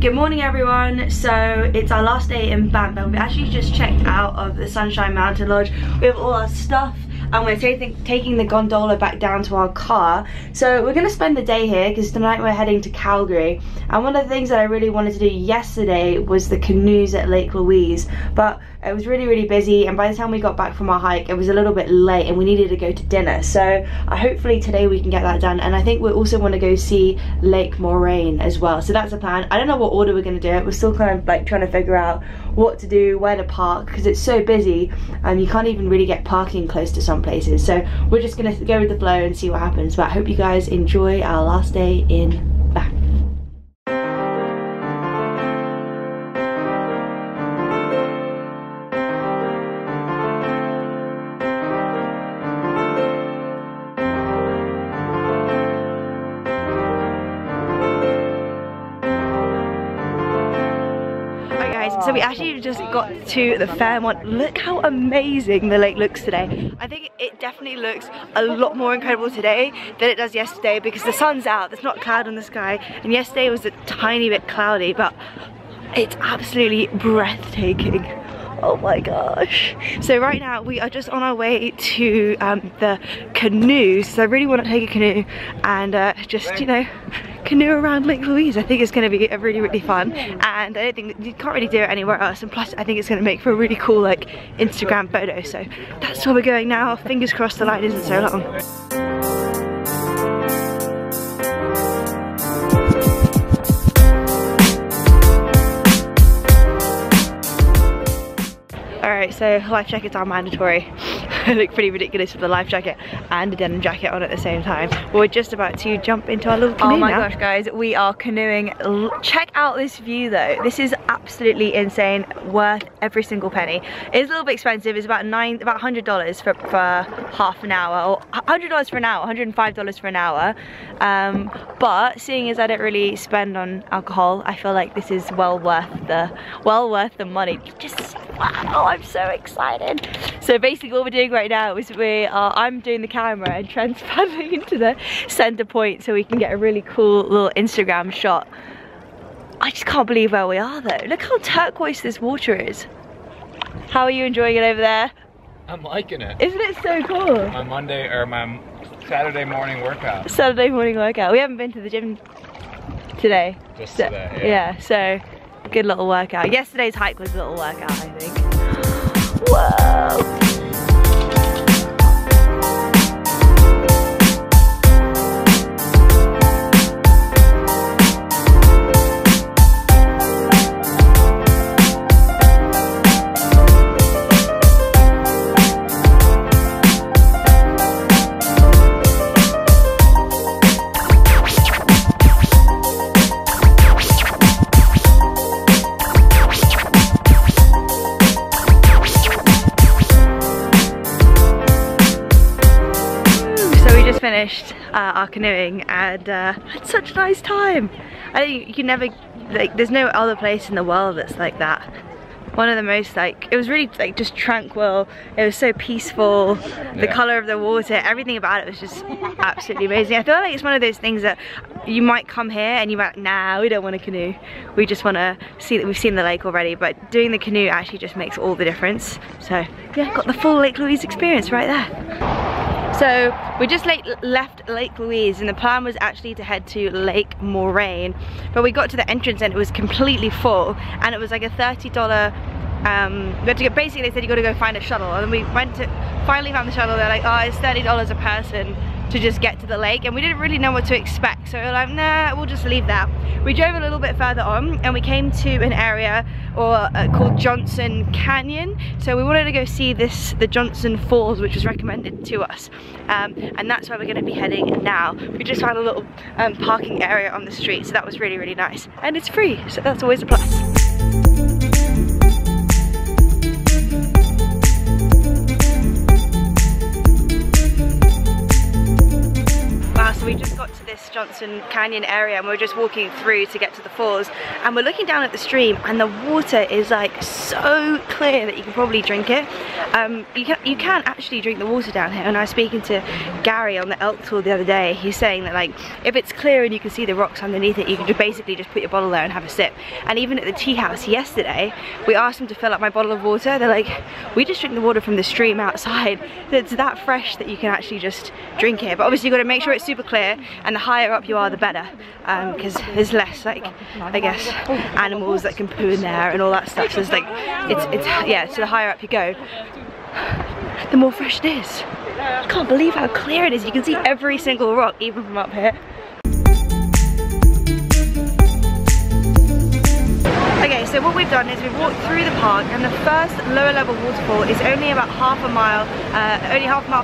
Good morning everyone, so it's our last day in Banff and we actually just checked out of the Sunshine Mountain Lodge. We have all our stuff and we're taking the gondola back down to our car. So we're gonna spend the day here because tonight we're heading to Calgary, and one of the things that I really wanted to do yesterday was the canoes at Lake Louise, but it was really busy, and by the time we got back from our hike it was a little bit late and we needed to go to dinner. So hopefully today we can get that done, and I think we also want to go see Lake Moraine as well, so that's the plan. I don't know what order we're gonna do it. We're still kind of like trying to figure out what to do, where to park, because it's so busy and you can't even really get parking close to something places, so we're just gonna go with the flow and see what happens. But I hope you guys enjoy our last day in Banff. So we actually just got to the Fairmont. Look how amazing the lake looks today. I think it definitely looks a lot more incredible today than it does yesterday because the sun's out, there's not a cloud in the sky, and yesterday was a tiny bit cloudy, but it's absolutely breathtaking. Oh my gosh. So right now we are just on our way to the canoes. So I really want to take a canoe and just, you know, canoe around Lake Louise. I think it's going to be really fun, and I don't think you can't really do it anywhere else, and plus I think it's going to make for a really cool like Instagram photo. So that's where we're going now. Fingers crossed the line isn't so long. Alright, so life jackets are mandatory. I look pretty ridiculous with a life jacket and a denim jacket on at the same time. We're just about to jump into our little canoe now. Oh my gosh guys, we are canoeing. Check out this view though. This is absolutely insane, worth every single penny. It's a little bit expensive, it's about $100 for half an hour, or $100 for an hour, $105 for an hour. But seeing as I don't really spend on alcohol, I feel like this is well worth the money. Just wow, I'm so excited. So basically what we're doing right now is I'm doing the camera and transferring into the center point so we can get a really cool little Instagram shot. I just can't believe where we are though. Look how turquoise this water is. How are you enjoying it over there? I'm liking it. Isn't it so cool? My Saturday morning workout. Saturday morning workout. We haven't been to the gym today. Just so, today, yeah. Yeah, so good little workout. Yesterday's hike was a little workout, I think. Whoa! Finished our canoeing and had such a nice time. I think you can never, like, there's no other place in the world that's like that. One of the most, like, it was really like just tranquil, it was so peaceful, the colour of the water, everything about it was just absolutely amazing. I feel like it's one of those things that you might come here and you're like, nah, we don't want a canoe, we just want to see that we've seen the lake already, but doing the canoe actually just makes all the difference. So yeah, got the full Lake Louise experience right there. So we just left Lake Louise, and the plan was actually to head to Lake Moraine, but we got to the entrance and it was completely full, and it was like a $30, basically they said you gotta go find a shuttle, and we finally found the shuttle. They're like, oh, it's $30 a person to just get to the lake, and we didn't really know what to expect, so we were like, nah, we'll just leave that. We drove a little bit further on and we came to an area called Johnston Canyon. So we wanted to go see the Johnston Falls, which was recommended to us, and that's where we're going to be heading now. We just found a little parking area on the street, so that was really nice, and it's free, so that's always a plus. We just got to this Johnston Canyon area, and we're just walking through to get to the falls, and we're looking down at the stream, and the water is like so clear that you can probably drink it. You can actually drink the water down here, and I was speaking to Gary on the elk tour the other day. He's saying that like if it's clear and you can see the rocks underneath it, you can just basically just put your bottle there and have a sip. And even at the tea house yesterday, we asked them to fill up my bottle of water. They're like, we just drink the water from the stream outside, that's that fresh that you can actually just drink it. But obviously you've got to make sure it's super clear, and the higher up you are the better, because there's less, like, I guess, animals that can poo in there and all that stuff. So it's like, it's yeah, so the higher up you go, the more fresh it is. I can't believe how clear it is. You can see every single rock even from up here. Okay, so what we've done is we've walked through the park, and the first lower level waterfall is only about half a mile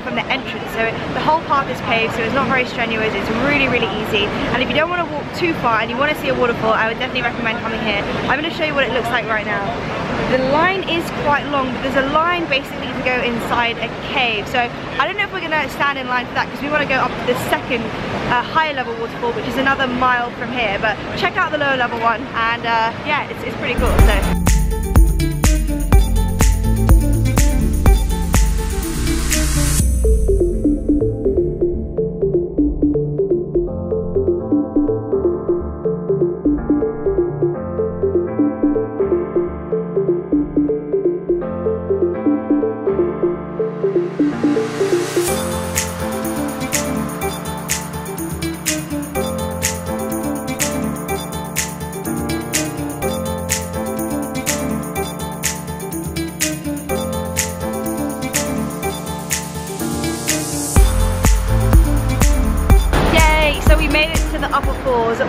from the entrance. So the whole park is paved, so it's not very strenuous, it's really, really easy. And if you don't want to walk too far and you want to see a waterfall, I would definitely recommend coming here. I'm going to show you what it looks like right now. The line is quite long, but there's a line basically to go inside a cave. So I don't know if we're going to stand in line for that, because we want to go up to the second higher level waterfall, which is another mile from here. But check out the lower level one, and yeah, it's pretty cool. So.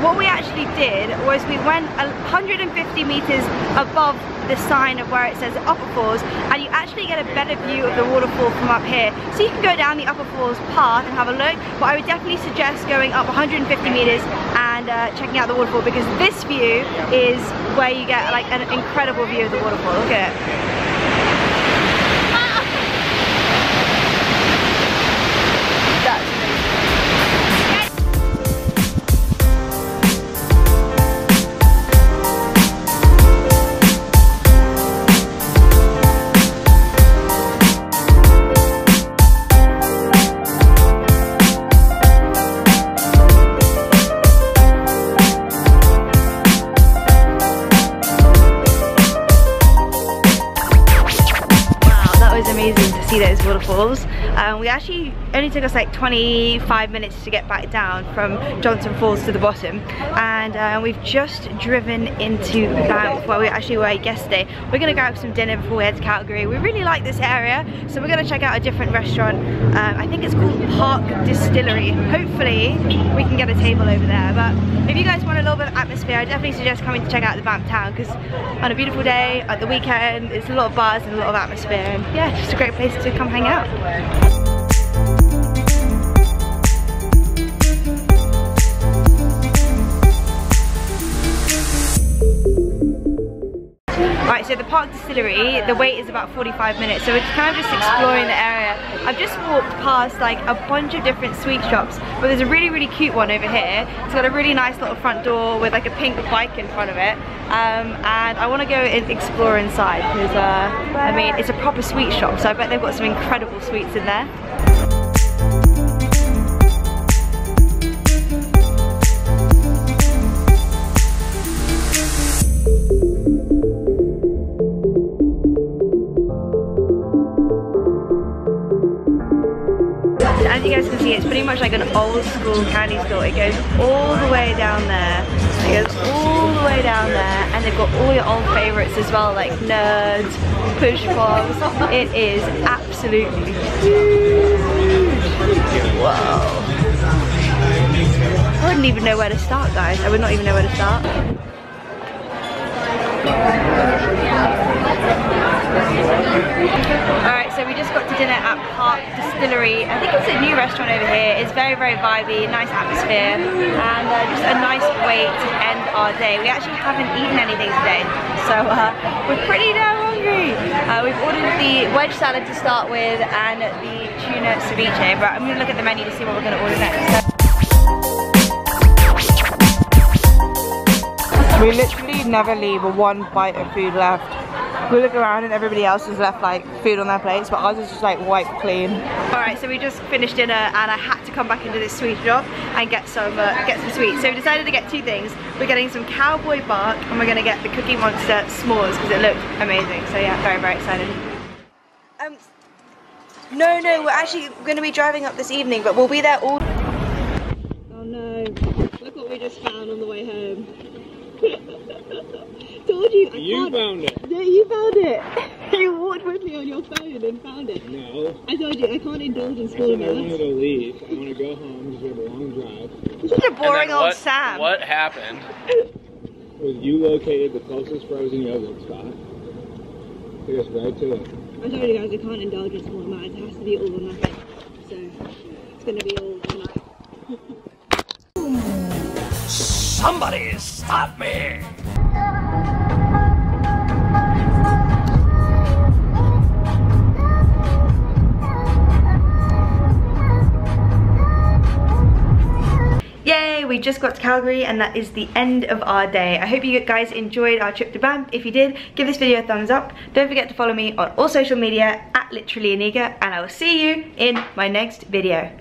What we actually did was we went 150 meters above the sign of where it says Upper Falls, and you actually get a better view of the waterfall from up here. So you can go down the Upper Falls path and have a look, but I would definitely suggest going up 150 meters and checking out the waterfall, because this view is where you get like an incredible view of the waterfall. Look at it. Those waterfalls. We actually only took us like 25 minutes to get back down from Johnston Falls to the bottom, and we've just driven into Banff, where we actually were yesterday. We're going to grab some dinner before we head to Calgary. We really like this area, so we're going to check out a different restaurant. I think it's called Park Distillery. Hopefully we can get a table over there, but if you guys want a little bit of atmosphere, I definitely suggest coming to check out the Banff town, because on a beautiful day at the weekend, it's a lot of bars and a lot of atmosphere, and yeah, just a great place to come hang out. Right, so the Park Distillery, the wait is about 45 minutes, so we're kind of just exploring the area. I've just walked past like a bunch of different sweet shops, but there's a really, really cute one over here. It's got a really nice little front door with like a pink bike in front of it, and I want to go and explore inside, because I mean, it's a proper sweet shop, so I bet they've got some incredible sweets in there. As you guys can see, it's pretty much like an old school candy store. It goes all the way down there, it goes all the way down there, and they've got all your old favourites as well, like Nerds, Push Pops. It is absolutely huge. Wow. I wouldn't even know where to start, guys. I would not even know where to start. Alright, so we just got to dinner at Park Distillery. I think it's a new restaurant over here. It's very, very vibey, nice atmosphere, and just a nice way to end our day. We actually haven't eaten anything today, so we're pretty damn hungry. We've ordered the wedge salad to start with and the tuna ceviche, but I'm going to look at the menu to see what we're going to order next. We literally never leave with one bite of food left. We look around and everybody else has left like food on their plates, but ours is just like wiped clean. Alright, so we just finished dinner and I had to come back into this sweet shop and get some sweets. So we decided to get two things. We're getting some cowboy bark and we're going to get the Cookie Monster s'mores because it looked amazing. So yeah, very, very excited. No, we're actually going to be driving up this evening, but we'll be there all... Oh no, look what we just found on the way home. Told you, I found it. No, you found it. You walked with me on your phone and found it. No. I told you, I can't indulge in school amounts. I wanted to leave. I want to go home because we have a long drive. This is a boring old Sam. What happened was you located the closest frozen yogurt spot. Took us right to it. I told you guys I can't indulge in small amounts. It has to be all or nothing. So it's going to be all or nothing. Somebody stop me! Yay, we just got to Calgary and that is the end of our day. I hope you guys enjoyed our trip to Banff. If you did, give this video a thumbs up. Don't forget to follow me on all social media at Literally Anika, and I will see you in my next video.